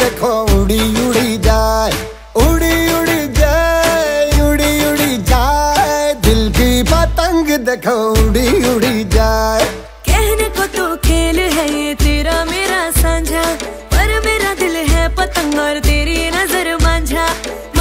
देखो उड़ी उड़ी जाए, उड़ी उड़ी जाए, उड़ी उड़ी जाए, दिल की पतंग देखो उड़ी उड़ी जाए। कहने को तो खेल है ये तेरा मेरा साझा, पर मेरा दिल है पतंग।